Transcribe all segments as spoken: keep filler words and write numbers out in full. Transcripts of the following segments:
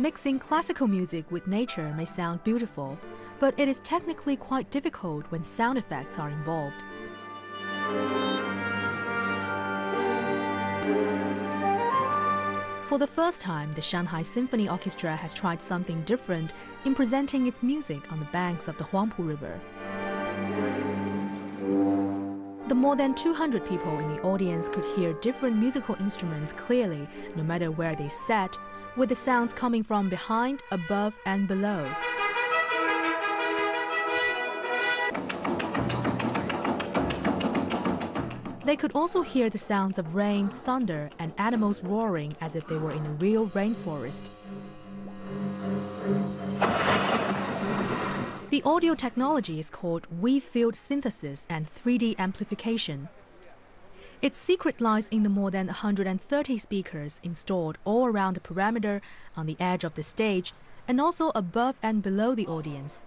Mixing classical music with nature may sound beautiful, but it is technically quite difficult when sound effects are involved. For the first time, the Shanghai Symphony Orchestra has tried something different in presenting its music on the banks of the Huangpu River. The more than two hundred people in the audience could hear different musical instruments clearly, no matter where they sat, with the sounds coming from behind, above, and below. They could also hear the sounds of rain, thunder, and animals roaring as if they were in a real rainforest. The audio technology is called Wave Field Synthesis and three D Amplification. Its secret lies in the more than one hundred thirty speakers installed all around the perimeter, on the edge of the stage, and also above and below the audience.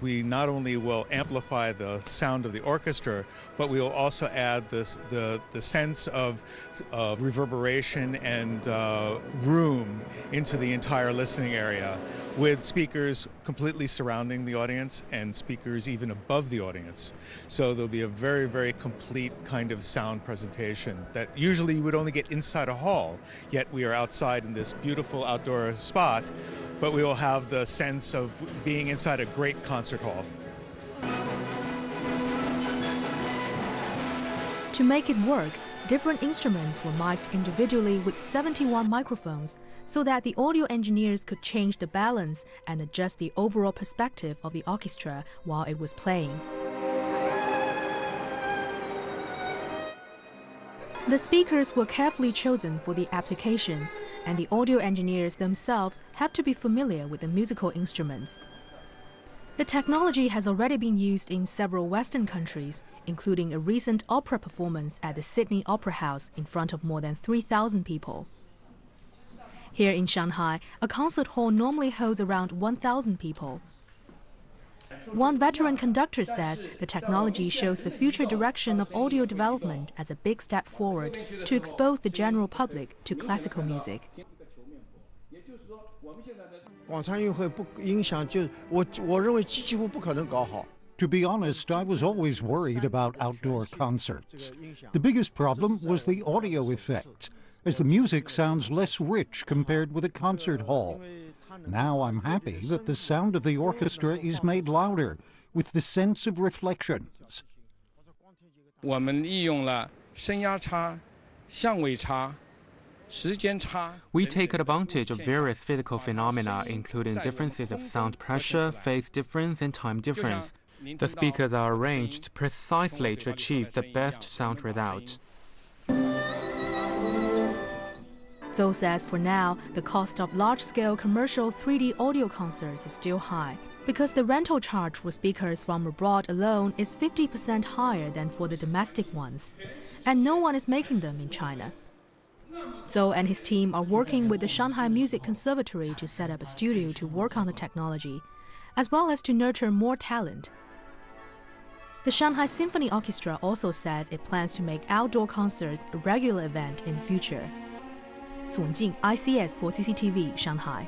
We not only will amplify the sound of the orchestra, but we will also add this, the, the sense of, of reverberation and uh, room into the entire listening area, with speakers completely surrounding the audience and speakers even above the audience. So there'll be a very, very complete kind of sound presentation that usually you would only get inside a hall, yet we are outside in this beautiful outdoor spot, but we will have the sense of being inside a great concert hall. To make it work, different instruments were mic'd individually with seventy-one microphones so that the audio engineers could change the balance and adjust the overall perspective of the orchestra while it was playing. The speakers were carefully chosen for the application, and the audio engineers themselves have to be familiar with the musical instruments. The technology has already been used in several Western countries, including a recent opera performance at the Sydney Opera House in front of more than three thousand people. Here in Shanghai, a concert hall normally holds around one thousand people. One veteran conductor says the technology shows the future direction of audio development as a big step forward to expose the general public to classical music. To be honest, I was always worried about outdoor concerts. The biggest problem was the audio effects, as the music sounds less rich compared with a concert hall. Now I'm happy that the sound of the orchestra is made louder, with the sense of reflections. We take advantage of various physical phenomena, including differences of sound pressure, phase difference, and time difference. The speakers are arranged precisely to achieve the best sound result. Zhou says for now, the cost of large-scale commercial three D audio concerts is still high, because the rental charge for speakers from abroad alone is fifty percent higher than for the domestic ones, and no one is making them in China. Zhou and his team are working with the Shanghai Music Conservatory to set up a studio to work on the technology, as well as to nurture more talent. The Shanghai Symphony Orchestra also says it plans to make outdoor concerts a regular event in the future. Sun Jing, I C S for C C T V, Shanghai.